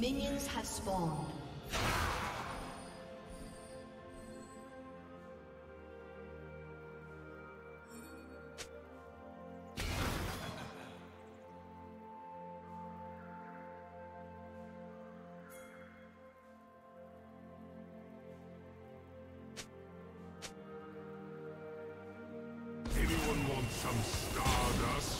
Minions have spawned. Anyone want some stardust?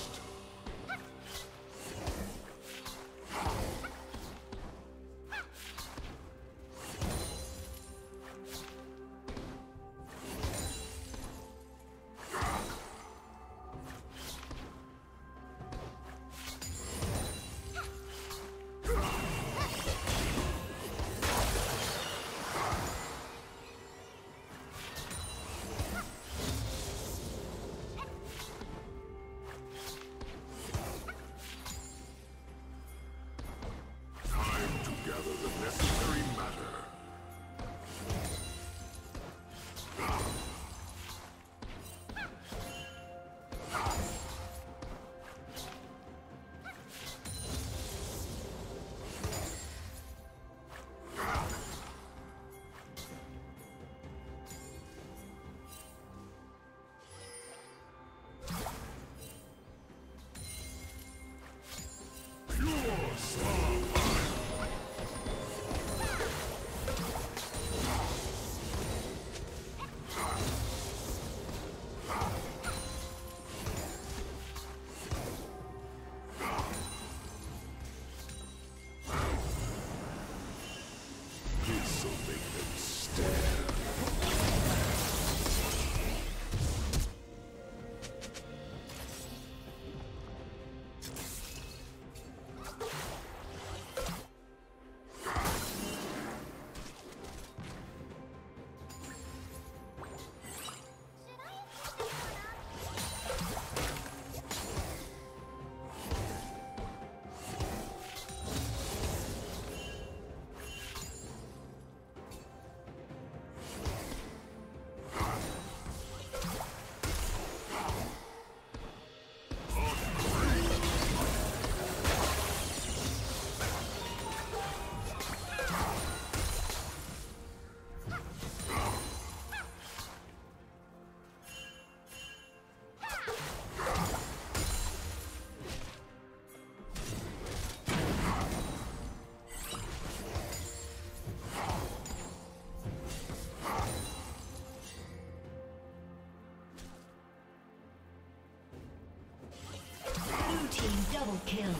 Double kill.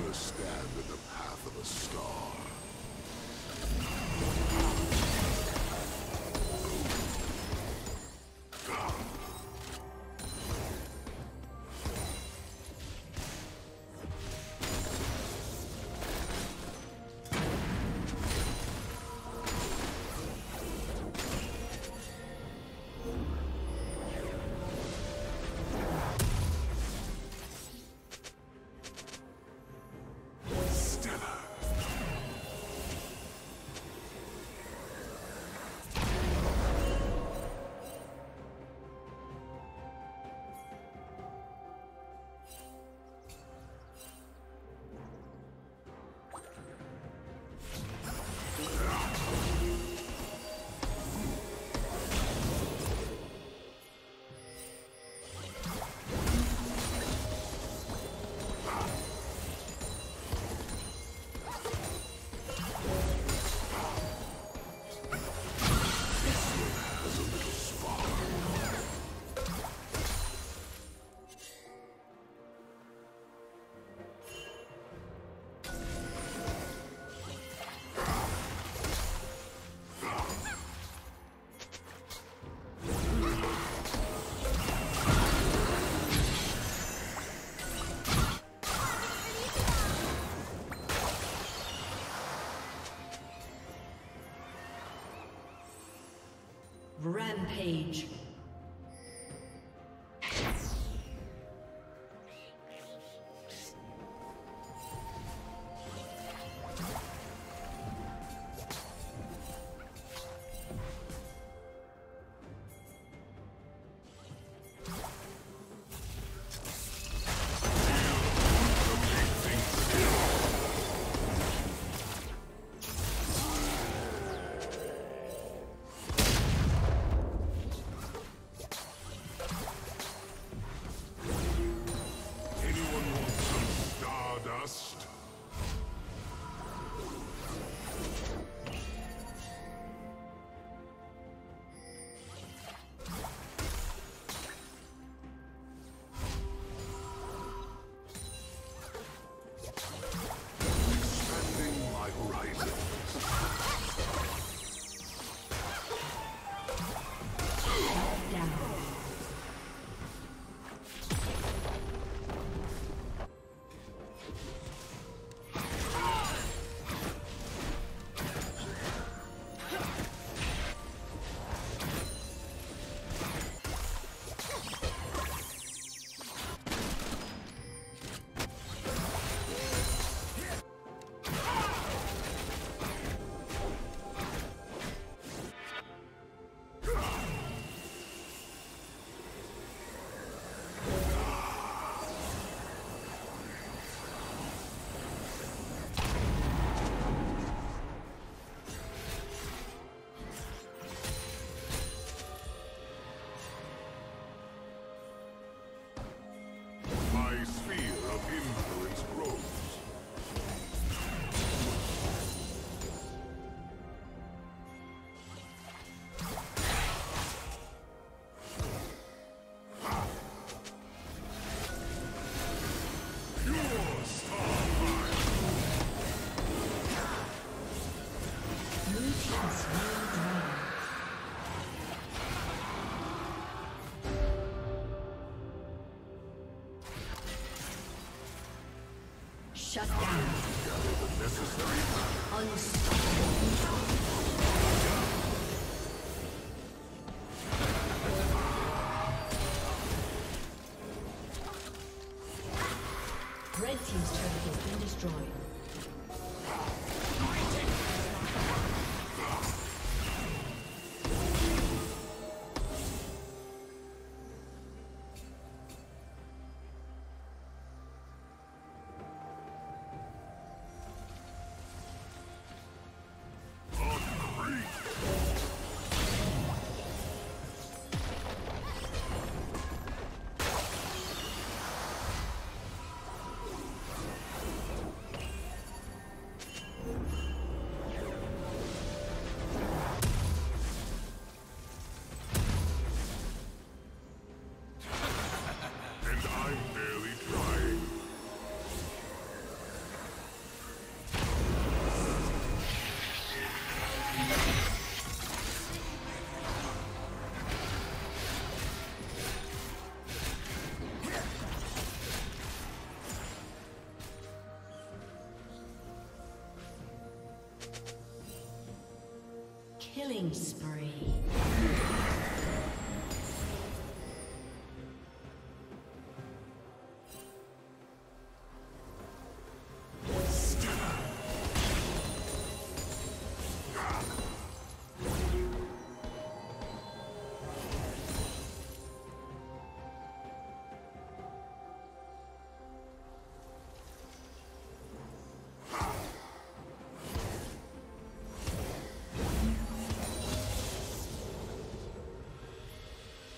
never stand in the path of a star. Rampage. Shut down. The necessary unstoppable. Red team's turret has been destroyed. Killing spree.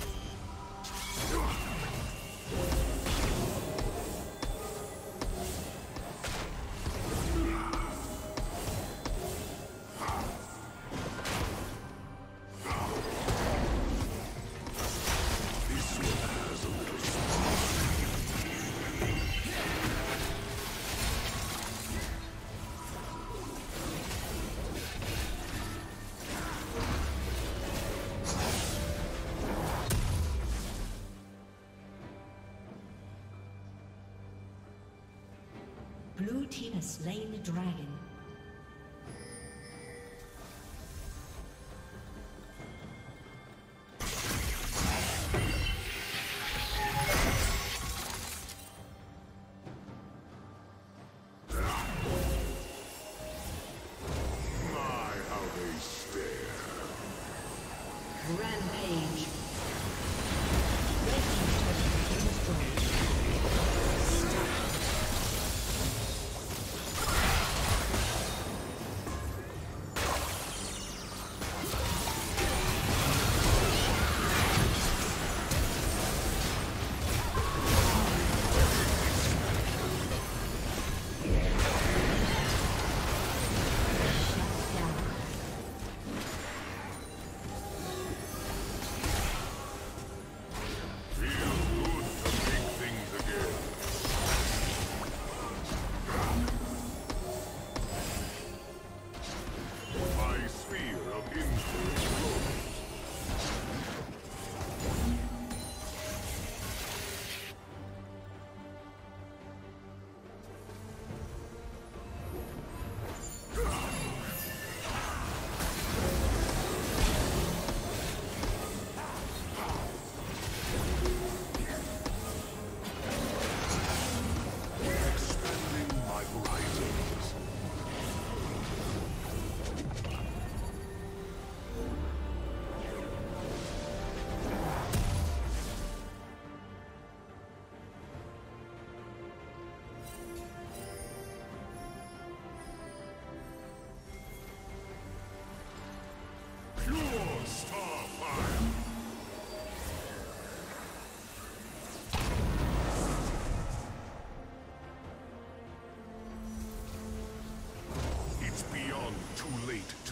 Blue team has slain the dragon.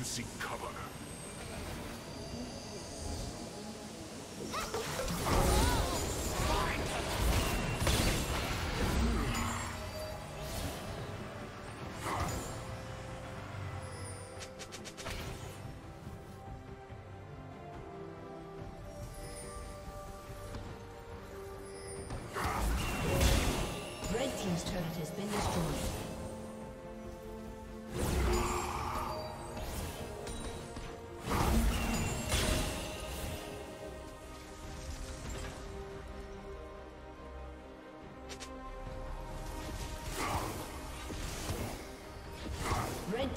seek cover. Red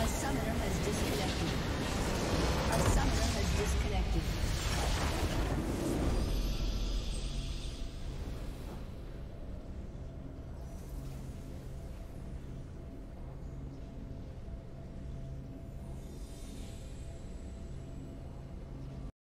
A summoner has disconnected.